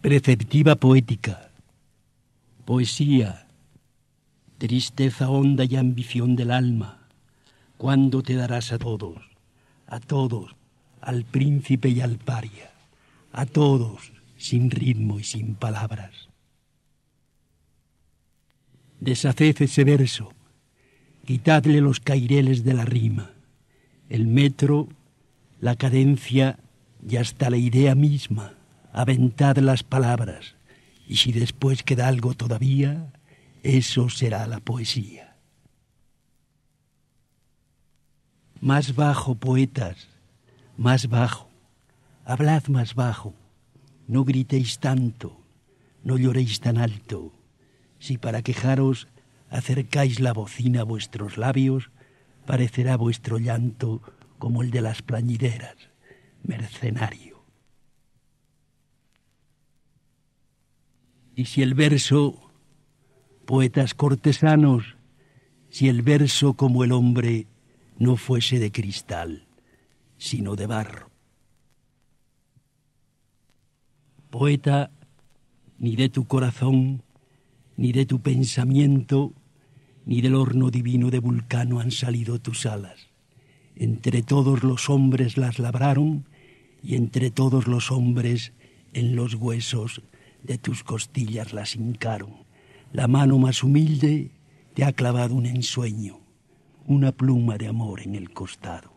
preceptiva poética, poesía, tristeza honda y ambición del alma, ¿cuándo te darás a todos, al príncipe y al paria, a todos, sin ritmo y sin palabras? Deshaced ese verso, quitadle los caireles de la rima, el metro, la cadencia y hasta la idea misma. Aventad las palabras, y si después queda algo todavía, eso será la poesía. Más bajo, poetas, más bajo, hablad más bajo, no gritéis tanto, no lloréis tan alto. Si para quejaros acercáis la bocina a vuestros labios, parecerá vuestro llanto como el de las plañideras, mercenario. Y si el verso, poetas cortesanos, si el verso como el hombre no fuese de cristal, sino de barro. Poeta, ni de tu corazón, ni de tu pensamiento, ni del horno divino de Vulcano han salido tus alas. Entre todos los hombres las labraron, y entre todos los hombres en los huesos de tus costillas las hincaron. La mano más humilde te ha clavado un ensueño, una pluma de amor en el costado.